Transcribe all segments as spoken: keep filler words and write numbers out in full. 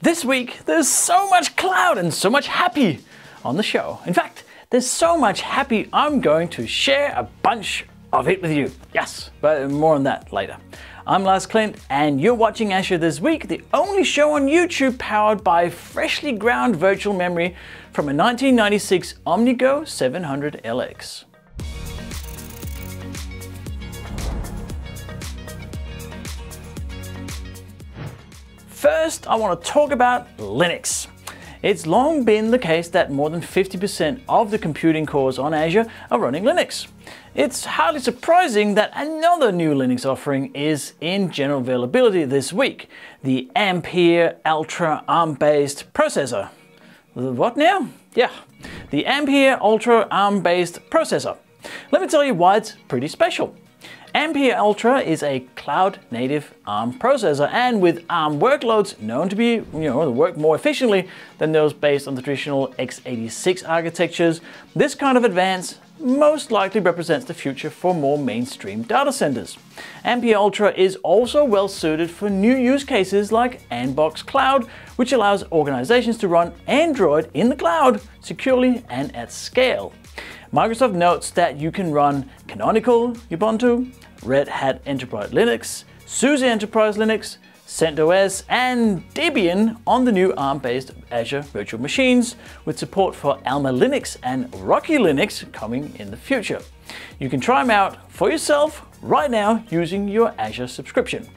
This week, there's so much cloud and so much happy on the show. In fact, there's so much happy, I'm going to share a bunch of it with you. Yes, but more on that later. I'm Lars Klint, and you're watching Azure This Week, the only show on YouTube powered by freshly ground virtual memory from a nineteen ninety-six OmniGo seven hundred L X. First, I want to talk about Linux. It's long been the case that more than fifty percent of the computing cores on Azure are running Linux. It's hardly surprising that another new Linux offering is in general availability this week, the Ampere Altra Arm-based processor. What now? Yeah, the Ampere Altra Arm-based processor. Let me tell you why it's pretty special. Ampere Altra is a cloud-native ARM processor, and with ARM workloads known to be, you know, work more efficiently than those based on the traditional x eighty-six architectures, this kind of advance most likely represents the future for more mainstream data centers. Ampere Altra is also well-suited for new use cases like Anbox Cloud, which allows organizations to run Android in the cloud securely and at scale. Microsoft notes that you can run Canonical Ubuntu, Red Hat Enterprise Linux, SUSE Enterprise Linux, CentOS, and Debian on the new ARM-based Azure virtual machines, with support for AlmaLinux and Rocky Linux coming in the future. You can try them out for yourself right now using your Azure subscription.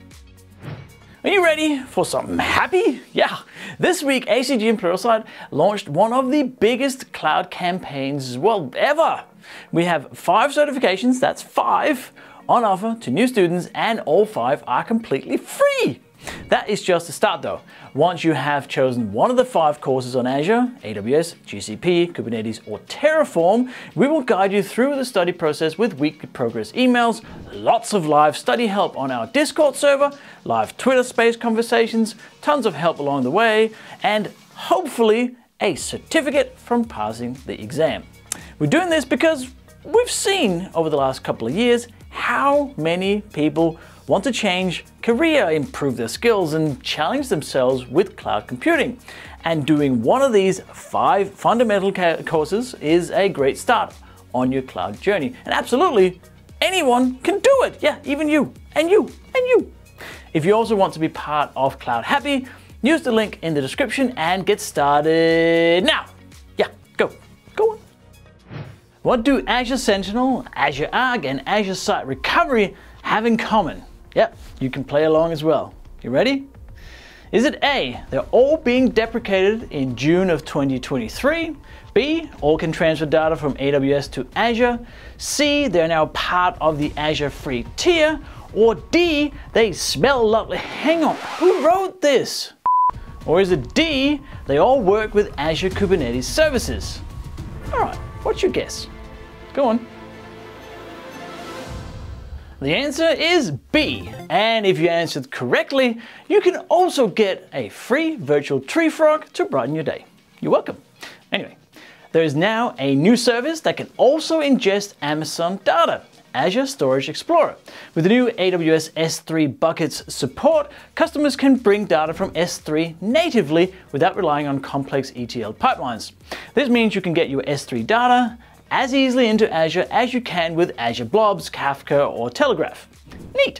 Are you ready for something happy? Yeah, this week A C G and Pluralsight launched one of the biggest cloud campaigns, well, ever. We have five certifications, that's five, on offer to new students, and all five are completely free. That is just the start though. Once you have chosen one of the five courses on Azure, A W S, G C P, Kubernetes, or Terraform, we will guide you through the study process with weekly progress emails, lots of live study help on our Discord server, live Twitter space conversations, tons of help along the way, and hopefully a certificate from passing the exam. We're doing this because we've seen over the last couple of years how many people want to change career, improve their skills, and challenge themselves with cloud computing. And doing one of these five fundamental courses is a great start on your cloud journey. And absolutely, anyone can do it. Yeah, even you, and you, and you. If you also want to be part of CloudHappy, use the link in the description and get started now. Yeah, go. What do Azure Sentinel, Azure Arc, and Azure Site Recovery have in common? Yep, you can play along as well. You ready? Is it A, they're all being deprecated in June of twenty twenty-three? B, all can transfer data from A W S to Azure? C, they're now part of the Azure free tier? Or D, they smell lovely. Hang on, who wrote this? Or is it D, they all work with Azure Kubernetes services? All right. What's your guess? Go on. The answer is B, and if you answered correctly, you can also get a free virtual tree frog to brighten your day. You're welcome. Anyway, there is now a new service that can also ingest Amazon data, Azure Storage Explorer. With the new A W S S three buckets support, customers can bring data from S three natively without relying on complex E T L pipelines. This means you can get your S three data as easily into Azure as you can with Azure Blobs, Kafka, or Telegraph. Neat.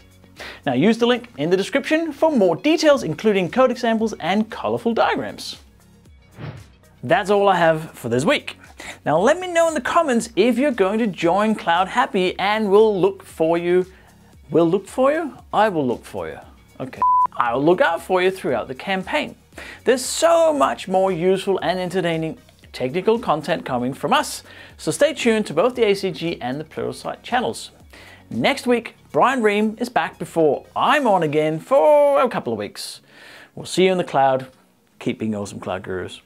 Now use the link in the description for more details, including code examples and colorful diagrams. That's all I have for this week. Now let me know in the comments if you're going to join CloudHappy, and we'll look for you. We'll look for you? I will look for you. Okay. I will look out for you throughout the campaign. There's so much more useful and entertaining technical content coming from us, so stay tuned to both the A C G and the Pluralsight channels. Next week, Brian Ream is back before I'm on again for a couple of weeks. We'll see you in the cloud. Keep being awesome, Cloud Gurus.